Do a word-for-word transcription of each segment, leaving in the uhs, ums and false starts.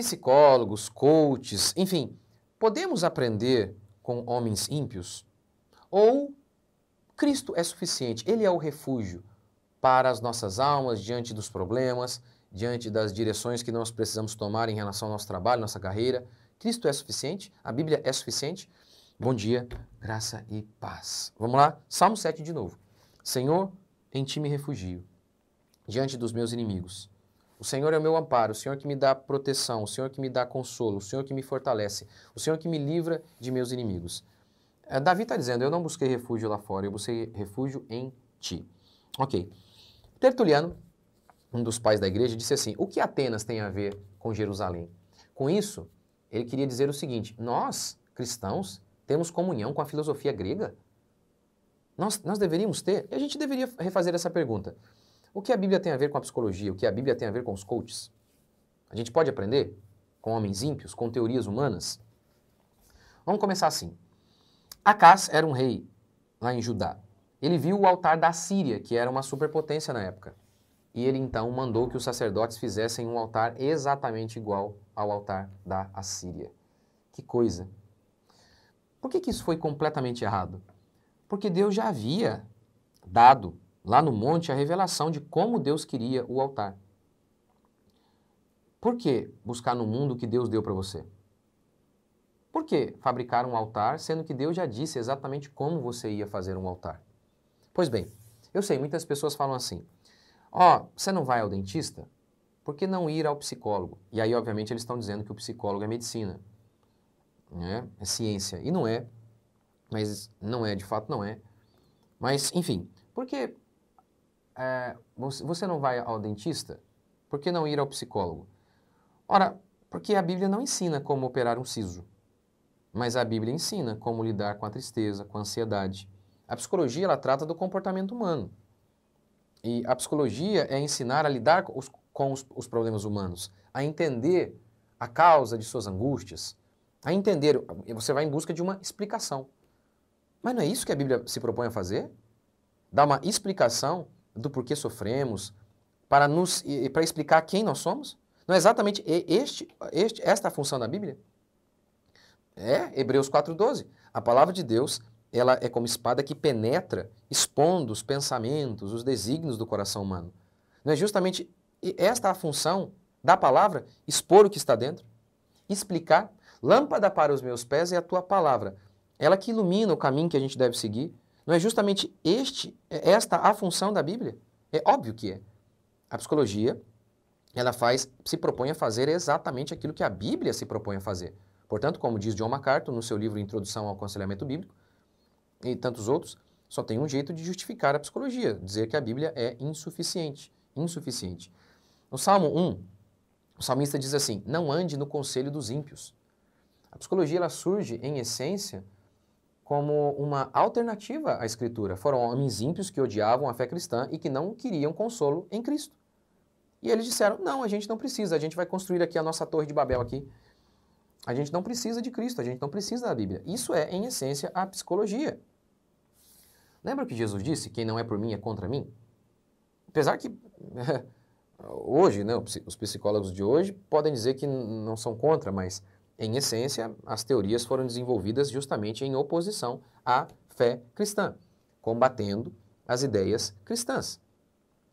psicólogos, coaches, enfim, podemos aprender com homens ímpios? Ou Cristo é suficiente, Ele é o refúgio para as nossas almas diante dos problemas, diante das direções que nós precisamos tomar em relação ao nosso trabalho, nossa carreira? Cristo é suficiente? A Bíblia é suficiente? Bom dia, graça e paz. Vamos lá? Salmo sete de novo. Senhor, em Ti me refugio, diante dos meus inimigos. O Senhor é o meu amparo, o Senhor que me dá proteção, o Senhor que me dá consolo, o Senhor que me fortalece, o Senhor que me livra de meus inimigos. Davi está dizendo, eu não busquei refúgio lá fora, eu busquei refúgio em Ti. Ok. Tertuliano, um dos pais da igreja, disse assim, o que Atenas tem a ver com Jerusalém? Com isso, ele queria dizer o seguinte, nós, cristãos, temos comunhão com a filosofia grega? Nós, nós deveríamos ter? E a gente deveria refazer essa pergunta. O que a Bíblia tem a ver com a psicologia? O que a Bíblia tem a ver com os coaches? A gente pode aprender com homens ímpios, com teorias humanas? Vamos começar assim. Acás era um rei lá em Judá. Ele viu o altar da Síria, que era uma superpotência na época. E ele então mandou que os sacerdotes fizessem um altar exatamente igual ao altar da Assíria. Que coisa! Por que que isso foi completamente errado? Porque Deus já havia dado lá no monte a revelação de como Deus queria o altar. Por que buscar no mundo o que Deus deu para você? Por que fabricar um altar, sendo que Deus já disse exatamente como você ia fazer um altar? Pois bem, eu sei, muitas pessoas falam assim, ó, oh, você não vai ao dentista? Por que não ir ao psicólogo? E aí, obviamente, eles estão dizendo que o psicólogo é medicina, né? É ciência. E não é, mas não é, de fato não é. Mas, enfim, por que é, você não vai ao dentista? Por que não ir ao psicólogo? Ora, porque a Bíblia não ensina como operar um siso, mas a Bíblia ensina como lidar com a tristeza, com a ansiedade. A psicologia, ela trata do comportamento humano. E a psicologia é ensinar a lidar com, os, com os, os problemas humanos, a entender a causa de suas angústias, a entender, você vai em busca de uma explicação. Mas não é isso que a Bíblia se propõe a fazer? Dar uma explicação do porquê sofremos, para, nos, para explicar quem nós somos? Não é exatamente este, este, esta a função da Bíblia? É, Hebreus quatro, doze. A palavra de Deus, ela é como espada que penetra, expondo os pensamentos, os desígnios do coração humano. Não é justamente esta a função da palavra, expor o que está dentro, explicar? Lâmpada para os meus pés é a tua palavra, ela que ilumina o caminho que a gente deve seguir. Não é justamente este, esta a função da Bíblia? É óbvio que é. A psicologia, ela faz, se propõe a fazer exatamente aquilo que a Bíblia se propõe a fazer. Portanto, como diz John MacArthur no seu livro Introdução ao Aconselhamento Bíblico, e tantos outros, só tem um jeito de justificar a psicologia, dizer que a Bíblia é insuficiente, insuficiente. No Salmo um, o salmista diz assim, não ande no conselho dos ímpios. A psicologia, ela surge, em essência, como uma alternativa à Escritura. Foram homens ímpios que odiavam a fé cristã e que não queriam consolo em Cristo. E eles disseram, não, a gente não precisa, a gente vai construir aqui a nossa torre de Babel aqui. A gente não precisa de Cristo, a gente não precisa da Bíblia. Isso é, em essência, a psicologia. Lembra que Jesus disse, quem não é por mim é contra mim? Apesar que hoje, né, os psicólogos de hoje podem dizer que não são contra, mas em essência as teorias foram desenvolvidas justamente em oposição à fé cristã, combatendo as ideias cristãs.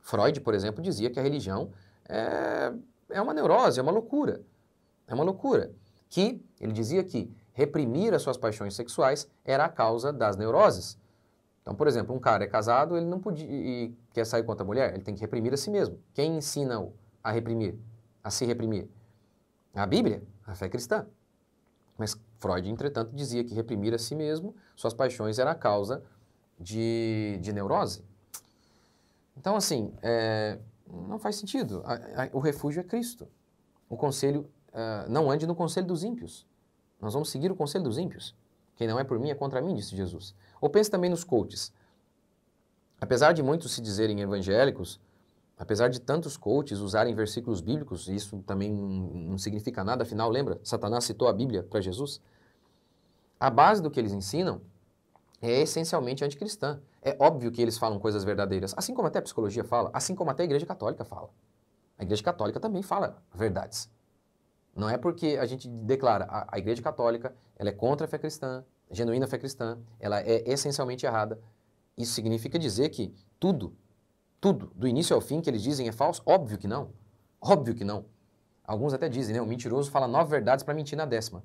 Freud, por exemplo, dizia que a religião é, é uma neurose, é uma loucura. É uma loucura. Que, ele dizia que reprimir as suas paixões sexuais era a causa das neuroses. Então, por exemplo, um cara é casado, ele não podia, e quer sair com outra mulher, ele tem que reprimir a si mesmo. Quem ensina-o a reprimir, a se reprimir? A Bíblia, a fé cristã. Mas Freud, entretanto, dizia que reprimir a si mesmo, suas paixões, era a causa de, de neurose. Então, assim, é, não faz sentido. A, a, o refúgio é Cristo. O conselho, uh, não ande no conselho dos ímpios. Nós vamos seguir o conselho dos ímpios. Quem não é por mim é contra mim, disse Jesus. Ou pense também nos coaches. Apesar de muitos se dizerem evangélicos, apesar de tantos coaches usarem versículos bíblicos, isso também não significa nada, afinal, lembra? Satanás citou a Bíblia para Jesus. A base do que eles ensinam é essencialmente anticristã. É óbvio que eles falam coisas verdadeiras, assim como até a psicologia fala, assim como até a Igreja Católica fala. A Igreja Católica também fala verdades. Não é porque a gente declara a, a Igreja Católica, ela é contra a fé cristã, genuína fé cristã, ela é essencialmente errada. Isso significa dizer que tudo, tudo, do início ao fim que eles dizem é falso? Óbvio que não. Óbvio que não. Alguns até dizem, né? O mentiroso fala nove verdades para mentir na décima.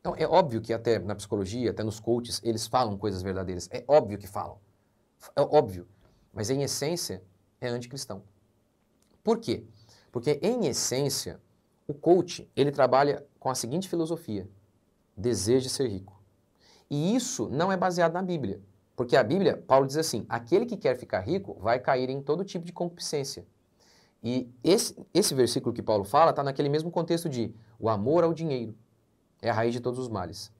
Então, é óbvio que até na psicologia, até nos coaches, eles falam coisas verdadeiras. É óbvio que falam. É óbvio. Mas, em essência, é anticristão. Por quê? Porque, em essência, o coach, ele trabalha com a seguinte filosofia. Deseje ser rico. E isso não é baseado na Bíblia. Porque a Bíblia, Paulo diz assim, aquele que quer ficar rico vai cair em todo tipo de concupiscência. E esse, esse versículo que Paulo fala está naquele mesmo contexto de o amor ao dinheiro é a raiz de todos os males.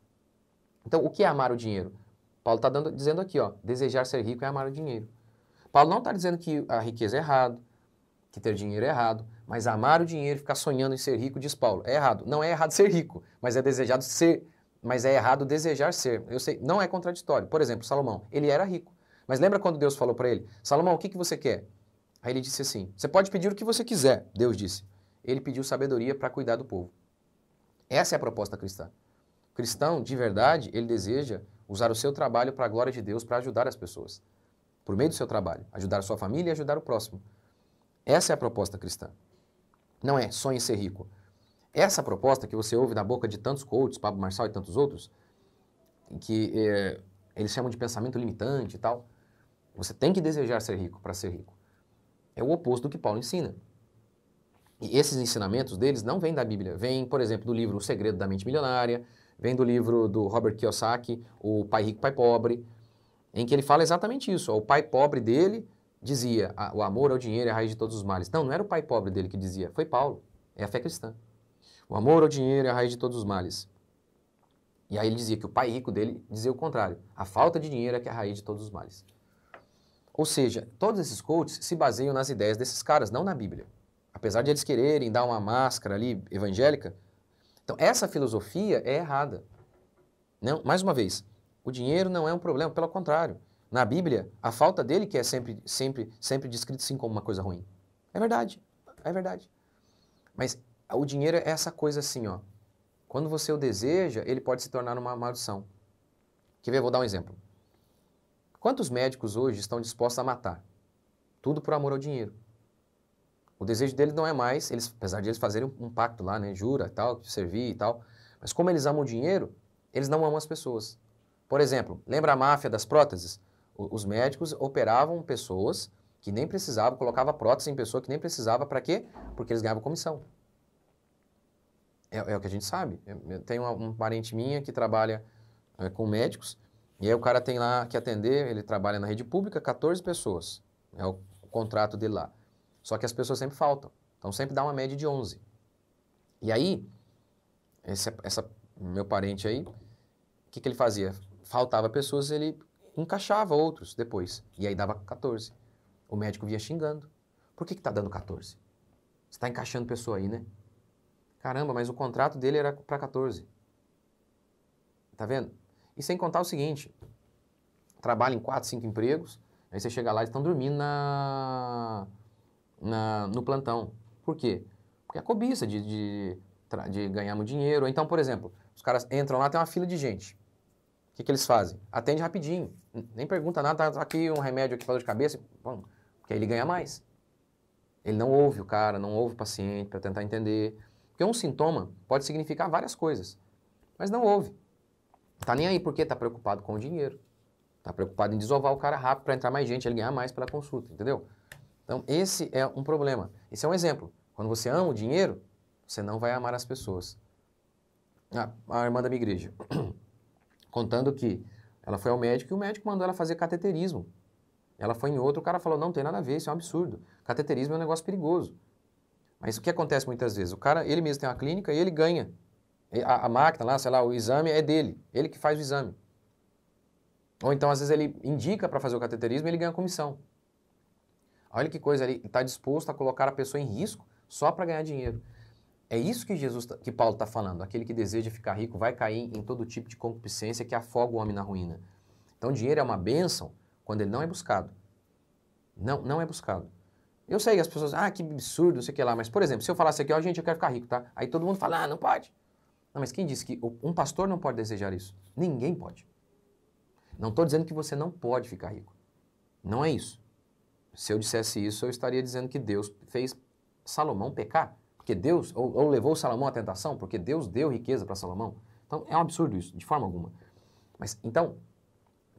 Então, o que é amar o dinheiro? Paulo está dizendo aqui, ó, desejar ser rico é amar o dinheiro. Paulo não está dizendo que a riqueza é errado, que ter dinheiro é errado, mas amar o dinheiro, ficar sonhando em ser rico, diz Paulo, é errado. Não é errado ser rico, mas é desejado ser, mas é errado desejar ser. Eu sei, não é contraditório. Por exemplo, Salomão, ele era rico, mas lembra quando Deus falou para ele, Salomão, o que, que você quer? Aí ele disse assim, você pode pedir o que você quiser, Deus disse. Ele pediu sabedoria para cuidar do povo. Essa é a proposta cristã. O cristão, de verdade, ele deseja usar o seu trabalho para a glória de Deus, para ajudar as pessoas. Por meio do seu trabalho, ajudar a sua família e ajudar o próximo. Essa é a proposta cristã. Não é sonhe ser rico. Essa proposta que você ouve na boca de tantos coaches, Pablo Marçal e tantos outros, que é, eles chamam de pensamento limitante e tal, você tem que desejar ser rico para ser rico. É o oposto do que Paulo ensina. E esses ensinamentos deles não vêm da Bíblia. Vêm, por exemplo, do livro O Segredo da Mente Milionária, vem do livro do Robert Kiyosaki, O Pai Rico, Pai Pobre, em que ele fala exatamente isso. O pai pobre dele dizia, o amor ao dinheiro é a raiz de todos os males. Não, não era o pai pobre dele que dizia, foi Paulo, é a fé cristã. O amor ao dinheiro é a raiz de todos os males. E aí ele dizia que o pai rico dele dizia o contrário, a falta de dinheiro é que é a raiz de todos os males. Ou seja, todos esses coaches se baseiam nas ideias desses caras, não na Bíblia. Apesar de eles quererem dar uma máscara ali evangélica. Então, essa filosofia é errada. Não, mais uma vez, o dinheiro não é um problema, pelo contrário. Na Bíblia, a falta dele que é sempre, sempre, sempre descrito sim como uma coisa ruim. É verdade, é verdade. Mas o dinheiro é essa coisa assim, ó. Quando você o deseja, ele pode se tornar uma maldição. Quer ver? Vou dar um exemplo. Quantos médicos hoje estão dispostos a matar? Tudo por amor ao dinheiro. O desejo deles não é mais, eles, apesar de eles fazerem um pacto lá, né, jura e tal, servir e tal, mas como eles amam o dinheiro, eles não amam as pessoas. Por exemplo, lembra a máfia das próteses? O, os médicos operavam pessoas que nem precisavam, colocavam prótese em pessoa que nem precisava, para quê? Porque eles ganhavam comissão. É, é o que a gente sabe. Eu, eu tenho uma, um parente minha que trabalha é, com médicos. E aí o cara tem lá que atender, ele trabalha na rede pública, quatorze pessoas, é o contrato dele lá. Só que as pessoas sempre faltam, então sempre dá uma média de onze. E aí, esse, essa, meu parente aí, o que, que ele fazia? Faltava pessoas, ele encaixava outros depois, e aí dava quatorze. O médico vinha xingando, por que que tá dando quatorze? Você está encaixando pessoa aí, né? Caramba, mas o contrato dele era para quatorze. Tá vendo? E sem contar o seguinte, trabalha em quatro, cinco empregos, aí você chega lá e estão dormindo na, na, no plantão. Por quê? Porque é a cobiça de, de, de ganhar muito dinheiro. Então, por exemplo, os caras entram lá, tem uma fila de gente. O que, que eles fazem? Atende rapidinho, nem pergunta nada, tá aqui um remédio aqui para dor de cabeça, bom, porque aí ele ganha mais. Ele não ouve o cara, não ouve o paciente para tentar entender. Porque um sintoma pode significar várias coisas, mas não ouve. Tá nem aí porque tá preocupado com o dinheiro. Tá preocupado em desovar o cara rápido para entrar mais gente, ele ganhar mais pela consulta, entendeu? Então, esse é um problema. Esse é um exemplo. Quando você ama o dinheiro, você não vai amar as pessoas. A, a irmã da minha igreja, contando que ela foi ao médico e o médico mandou ela fazer cateterismo. Ela foi em outro, o cara falou, não, não tem nada a ver, isso é um absurdo. Cateterismo é um negócio perigoso. Mas o que acontece muitas vezes? O cara, ele mesmo tem uma clínica e ele ganha. A, a máquina lá, sei lá, o exame é dele, ele que faz o exame. Ou então, às vezes, ele indica para fazer o cateterismo e ele ganha comissão. Olha que coisa, ele está disposto a colocar a pessoa em risco só para ganhar dinheiro. É isso que, Jesus, que Paulo está falando, aquele que deseja ficar rico vai cair em todo tipo de concupiscência que afoga o homem na ruína. Então, dinheiro é uma bênção quando ele não é buscado. Não, não é buscado. Eu sei que as pessoas, ah, que absurdo, não sei o que lá, mas, por exemplo, se eu falasse aqui, ó, gente, eu quero ficar rico, tá? Aí todo mundo fala, ah, não pode. Não, mas quem disse que um pastor não pode desejar isso? Ninguém pode. Não estou dizendo que você não pode ficar rico. Não é isso. Se eu dissesse isso, eu estaria dizendo que Deus fez Salomão pecar, porque Deus, ou, ou levou Salomão à tentação, porque Deus deu riqueza para Salomão. Então, é um absurdo isso, de forma alguma. Mas, então,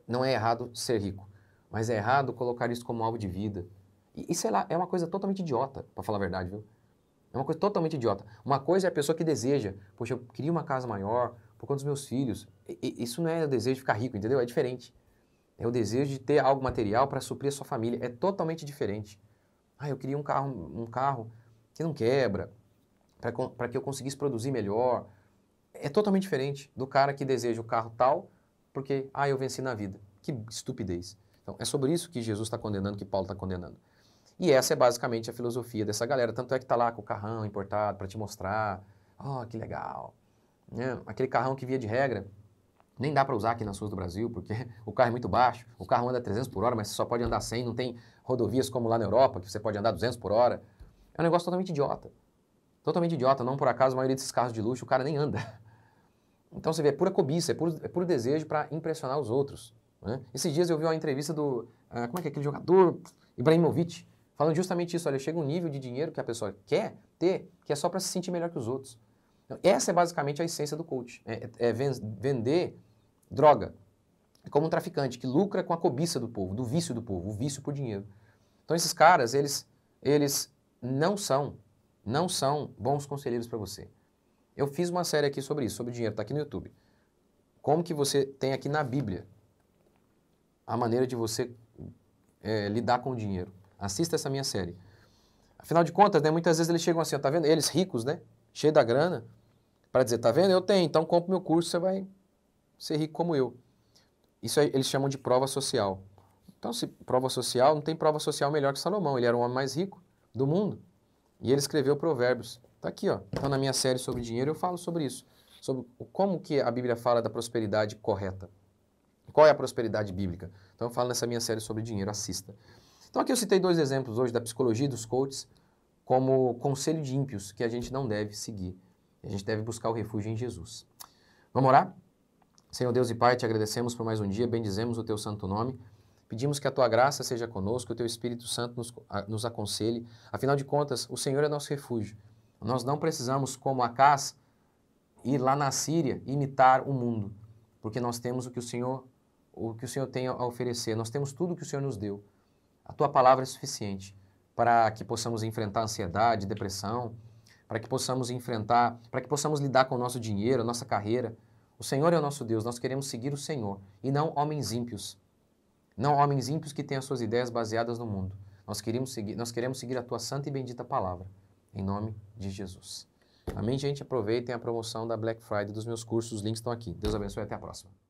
não é errado ser rico, mas é errado colocar isso como alvo de vida. E, e sei lá, é uma coisa totalmente idiota, para falar a verdade, viu? É uma coisa totalmente idiota. Uma coisa é a pessoa que deseja, poxa, eu queria uma casa maior por conta dos meus filhos. E, e, isso não é o desejo de ficar rico, entendeu? É diferente. É o desejo de ter algo material para suprir a sua família. É totalmente diferente. Ah, eu queria um carro, um carro que não quebra, para que eu conseguisse produzir melhor. É totalmente diferente do cara que deseja o carro tal, porque, ah, eu venci na vida. Que estupidez. Então, é sobre isso que Jesus está condenando, que Paulo está condenando. E essa é basicamente a filosofia dessa galera. Tanto é que está lá com o carrão importado para te mostrar. Oh, que legal. É, aquele carrão que, via de regra, nem dá para usar aqui nas ruas do Brasil, porque o carro é muito baixo, o carro anda trezentos por hora, mas você só pode andar cem, não tem rodovias como lá na Europa, que você pode andar duzentos por hora. É um negócio totalmente idiota. Totalmente idiota. Não por acaso, a maioria desses carros de luxo, o cara nem anda. Então você vê, é pura cobiça, é puro, é puro desejo para impressionar os outros. Né? Esses dias eu vi uma entrevista do, ah, como é que é aquele jogador? Ibrahimovic. Falando justamente isso, olha, chega um nível de dinheiro que a pessoa quer ter, que é só para se sentir melhor que os outros. Então, essa é basicamente a essência do coach, é, é vender droga. É como um traficante que lucra com a cobiça do povo, do vício do povo, o vício por dinheiro. Então esses caras, eles, eles não são, não são bons conselheiros para você. Eu fiz uma série aqui sobre isso, sobre dinheiro, está aqui no YouTube. Como que você tem aqui na Bíblia a maneira de você é, lidar com o dinheiro. Assista essa minha série. Afinal de contas, né, muitas vezes eles chegam assim, ó, tá vendo? Eles ricos, né? Cheio da grana, para dizer, tá vendo? Eu tenho, então compra meu curso, você vai ser rico como eu. Isso aí, eles chamam de prova social. Então, se prova social, não tem prova social melhor que Salomão. Ele era o homem mais rico do mundo e ele escreveu Provérbios. Tá aqui, ó. Então, na minha série sobre dinheiro, eu falo sobre isso. Sobre como que a Bíblia fala da prosperidade correta. Qual é a prosperidade bíblica? Então, eu falo nessa minha série sobre dinheiro, assista. Então aqui eu citei dois exemplos hoje da psicologia e dos coaches como conselho de ímpios que a gente não deve seguir. A gente deve buscar o refúgio em Jesus. Vamos orar? Senhor Deus e Pai, te agradecemos por mais um dia, bendizemos o teu santo nome, pedimos que a tua graça seja conosco, o teu Espírito Santo nos, nos aconselhe. Afinal de contas, o Senhor é nosso refúgio. Nós não precisamos, como Acás, ir lá na Síria e imitar o mundo, porque nós temos o que o Senhor, o que o Senhor tem a oferecer, nós temos tudo o que o Senhor nos deu. A Tua palavra é suficiente para que possamos enfrentar ansiedade, depressão, para que possamos enfrentar, para que possamos lidar com o nosso dinheiro, a nossa carreira. O Senhor é o nosso Deus, nós queremos seguir o Senhor e não homens ímpios. Não homens ímpios que têm as suas ideias baseadas no mundo. Nós queremos seguir, nós queremos seguir a Tua santa e bendita palavra, em nome de Jesus. Amém, gente? Aproveitem a promoção da Black Friday dos meus cursos, os links estão aqui. Deus abençoe e até a próxima.